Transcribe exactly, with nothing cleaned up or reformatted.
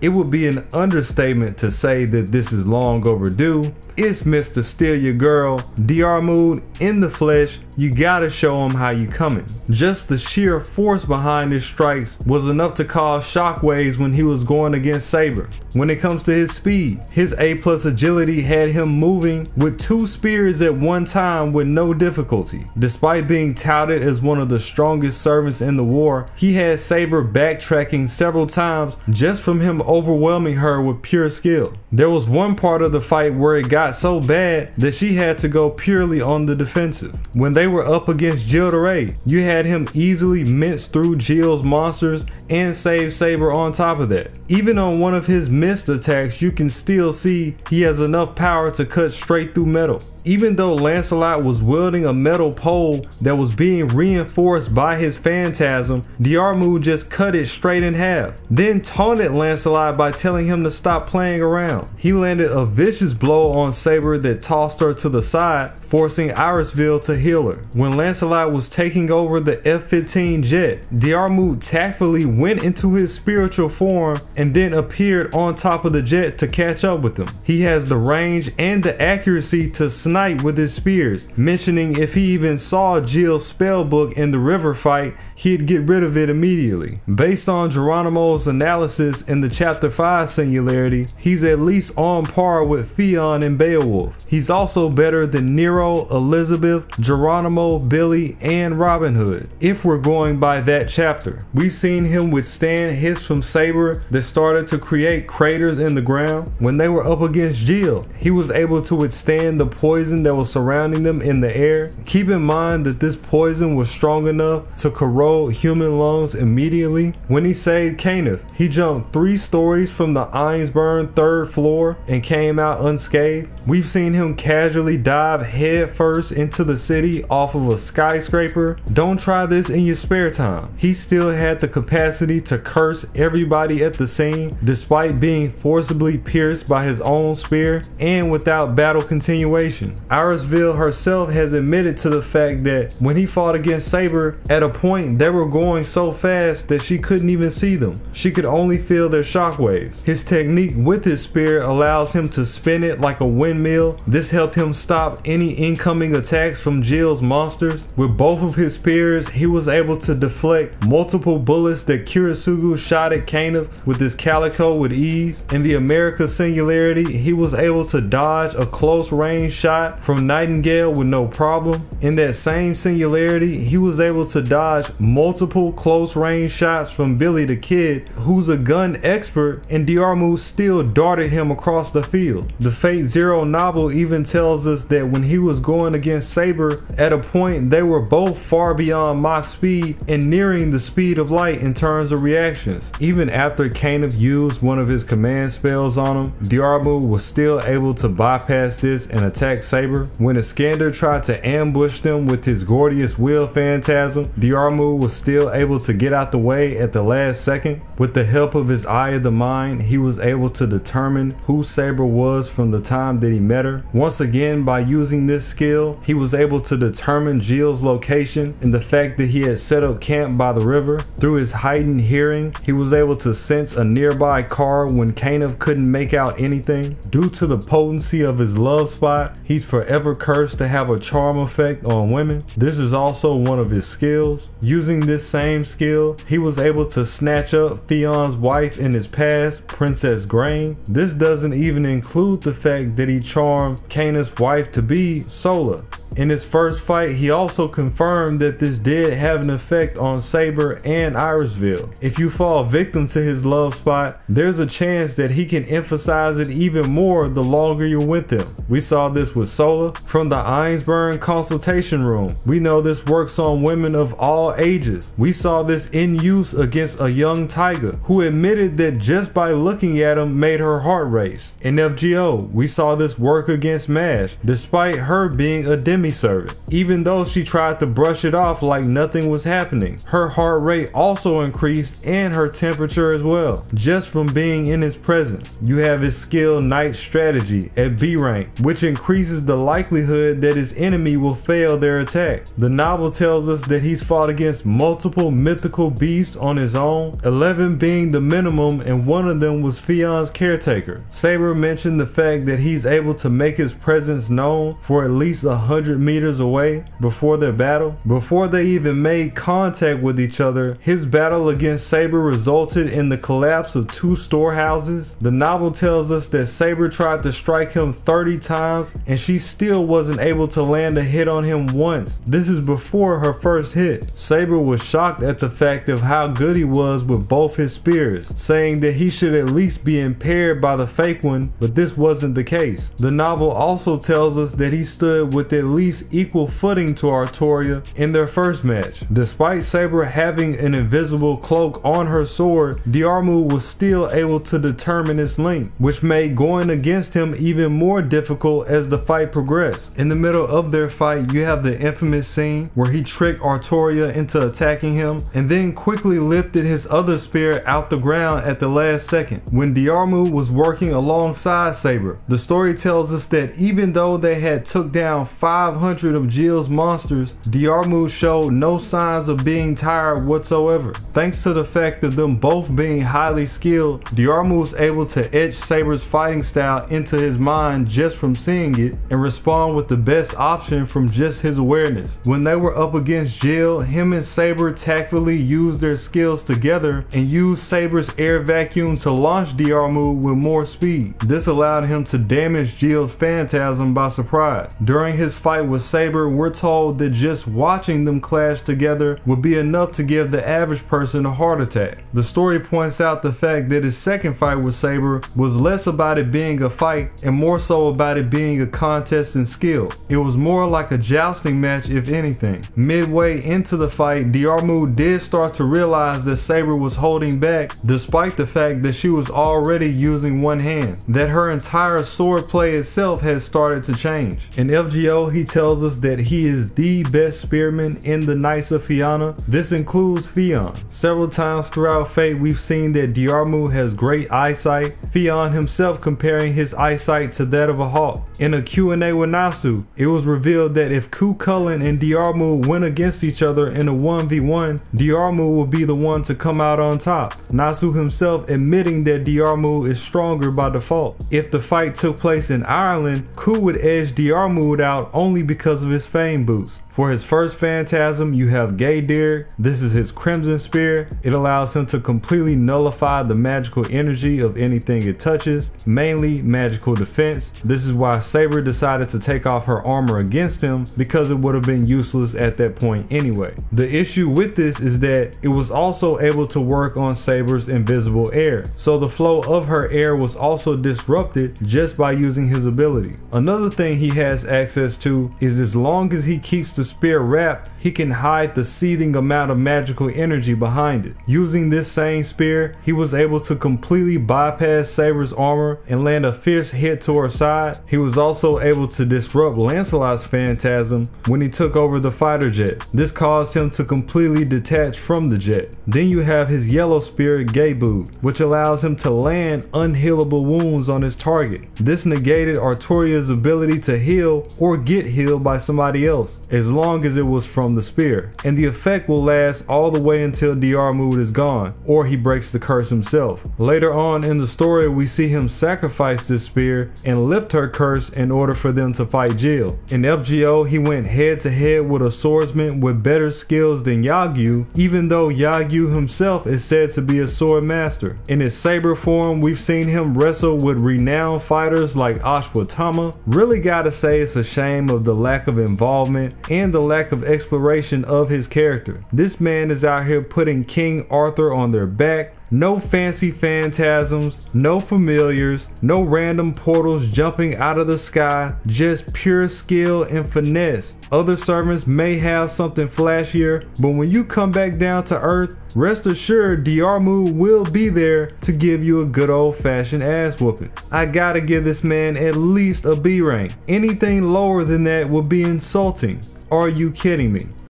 It would be an understatement to say that this is long overdue. It's Mister Steal Your Girl, Diarmuid in the flesh. You gotta show him how you coming. Just the sheer force behind his strikes was enough to cause shockwaves when he was going against Saber. When it comes to his speed, his A plus agility had him moving with two spears at one time with no difficulty. Despite being touted as one of the strongest servants in the war, he had Saber backtracking several times just from him overwhelming her with pure skill. There was one part of the fight where it got so bad that she had to go purely on the defensive. When they were up against Gilles de Rais, you had him easily mince through Gilles' monsters and save Saber on top of that. Even on one of his missed attacks, you can still see he has enough power to cut straight through metal. Even though Lancelot was wielding a metal pole that was being reinforced by his phantasm, Diarmuid just cut it straight in half, then taunted Lancelot by telling him to stop playing around. He landed a vicious blow on Saber that tossed her to the side, forcing Irisviel to heal her. When Lancelot was taking over the F fifteen jet, Diarmuid tactfully went into his spiritual form and then appeared on top of the jet to catch up with him. He has the range and the accuracy to snipe with his spears, mentioning if he even saw Jill's spellbook in the river fight, he'd get rid of it immediately. Based on Geronimo's analysis in the chapter five singularity, he's at least on par with Fionn and Beowulf. He's also better than Nero, Elizabeth, Geronimo, Billy, and Robin Hood, if we're going by that chapter. We've seen him withstand hits from Saber that started to create craters in the ground. When they were up against Jill, he was able to withstand the poison that was surrounding them in the air. Keep in mind that this poison was strong enough to corrode human lungs immediately. When he saved Kaniff, he jumped three stories from the Einsburn third floor and came out unscathed. We've seen him casually dive headfirst into the city off of a skyscraper. Don't try this in your spare time. He still had the capacity to curse everybody at the scene despite being forcibly pierced by his own spear and without battle continuation. Irisviel herself has admitted to the fact that when he fought against Saber, at a point they were going so fast that she couldn't even see them. She could only feel their shockwaves. His technique with his spear allows him to spin it like a windmill. This helped him stop any incoming attacks from Jill's monsters. With both of his spears, he was able to deflect multiple bullets that Kirisugu shot at Kaniff with his calico with ease. In the America singularity, he was able to dodge a close range shot from Nightingale with no problem. In that same singularity, he was able to dodge multiple close range shots from Billy the Kid, who's a gun expert, and Diarmuid still darted him across the field. The Fate Zero novel even tells us that when he was going against Saber, at a point they were both far beyond Mach speed and nearing the speed of light in terms of reactions. Even after Kaniff used one of his command spells on him, Diarmuid was still able to bypass this and attack Saber. When Iskander tried to ambush them with his Gordius Wheel phantasm, Diarmuid was still able to get out the way at the last second. With the help of his Eye of the Mind, he was able to determine who Saber was from the time that he met her. Once again, by using this skill, he was able to determine Jill's location and the fact that he had set up camp by the river. Through his heightened hearing, he was able to sense a nearby car when Kaniff couldn't make out anything. Due to the potency of his love spot, he He's forever cursed to have a charm effect on women. This is also one of his skills. Using this same skill, he was able to snatch up Fionn's wife in his past, Princess Grain. This doesn't even include the fact that he charmed Cana's wife-to-be, Sola. In his first fight, he also confirmed that this did have an effect on Saber and Irisviel. If you fall victim to his love spot, there's a chance that he can emphasize it even more the longer you're with him. We saw this with Sola from the Einsburn consultation room. We know this works on women of all ages. We saw this in use against a young tiger who admitted that just by looking at him made her heart race. In F G O, we saw this work against Mash, despite her being a demi servant. Even though she tried to brush it off like nothing was happening, her heart rate also increased and her temperature as well, just from being in his presence. You have his skill Knight Strategy at B rank, which increases the likelihood that his enemy will fail their attack. The novel tells us that he's fought against multiple mythical beasts on his own, eleven being the minimum, and one of them was Fionn's caretaker. Saber mentioned the fact that he's able to make his presence known for at least one hundred meters away before their battle. Before they even made contact with each other, his battle against Saber resulted in the collapse of two storehouses. The novel tells us that Saber tried to strike him thirty times and she still wasn't able to land a hit on him once. This is before her first hit. Saber was shocked at the fact of how good he was with both his spears, saying that he should at least be impaired by the fake one, but this wasn't the case. The novel also tells us that he stood with at least equal footing to Artoria in their first match. Despite Saber having an invisible cloak on her sword, Diarmuid was still able to determine its length, which made going against him even more difficult as the fight progressed. In the middle of their fight, you have the infamous scene where he tricked Artoria into attacking him and then quickly lifted his other spear out the ground at the last second when Diarmuid was working alongside Saber. The story tells us that even though they had took down five hundred of Gil's monsters, Diarmuid showed no signs of being tired whatsoever. Thanks to the fact of them both being highly skilled, Diarmuid was able to edge Saber's fighting style into his mind just from seeing it and respond with the best option from just his awareness. When they were up against Jill, him and Saber tactfully used their skills together and used Saber's air vacuum to launch Diarmuid with more speed. This allowed him to damage Gil's phantasm by surprise. During his fight with Saber, we're told that just watching them clash together would be enough to give the average person a heart attack. The story points out the fact that his second fight with Saber was less about it being a fight and more so about it being a contest in skill. It was more like a jousting match, if anything. Midway into the fight, Diarmuid did start to realize that Saber was holding back, despite the fact that she was already using one hand, that her entire sword play itself had started to change. In F G O, he tells us that he is the best spearman in the Knights of Fianna. This includes Fionn. Several times throughout Fate, we've seen that Diarmuid has great eyesight, Fionn himself comparing his eyesight to that of a hawk. In a Q and A with Nasu, it was revealed that if Cú Chulainn and Diarmuid went against each other in a one v one, Diarmuid would be the one to come out on top, Nasu himself admitting that Diarmuid is stronger by default. If the fight took place in Ireland, Cú would edge Diarmuid out only because of his fame boost. For his first phantasm, you have Gae Dearg. This is his Crimson Spear. It allows him to completely nullify the magical energy of anything it touches, mainly magical defense. This is why Saber decided to take off her armor against him, because it would have been useless at that point anyway. The issue with this is that it was also able to work on Saber's invisible air, so the flow of her air was also disrupted just by using his ability. Another thing he has access to is as long as he keeps the spear wrapped, he can hide the seething amount of magical energy behind it. Using this same spear, he was able to completely bypass Saber's armor and land a fierce hit to her side. He was also able to disrupt Lancelot's phantasm when he took over the fighter jet. This caused him to completely detach from the jet. Then you have his yellow spear, Gae Buidhe, which allows him to land unhealable wounds on his target. This negated Artoria's ability to heal or get healed by somebody else, as long as it was from the spear, and the effect will last all the way until Diarmuid is gone or he breaks the curse himself. Later on in the story, we see him sacrifice this spear and lift her curse in order for them to fight Jill. In F G O, he went head to head with a swordsman with better skills than Yagyu, even though Yagyu himself is said to be a sword master. In his Saber form, we've seen him wrestle with renowned fighters like Ashwatama. Really gotta say, it's a shame of the lack of involvement and and the lack of exploration of his character. This man is out here putting King Arthur on their back. No fancy phantasms, no familiars, no random portals jumping out of the sky, just pure skill and finesse. Other servants may have something flashier, but when you come back down to earth, rest assured Diarmuid will be there to give you a good old fashioned ass whooping. I gotta give this man at least a B rank. Anything lower than that would be insulting. Are you kidding me?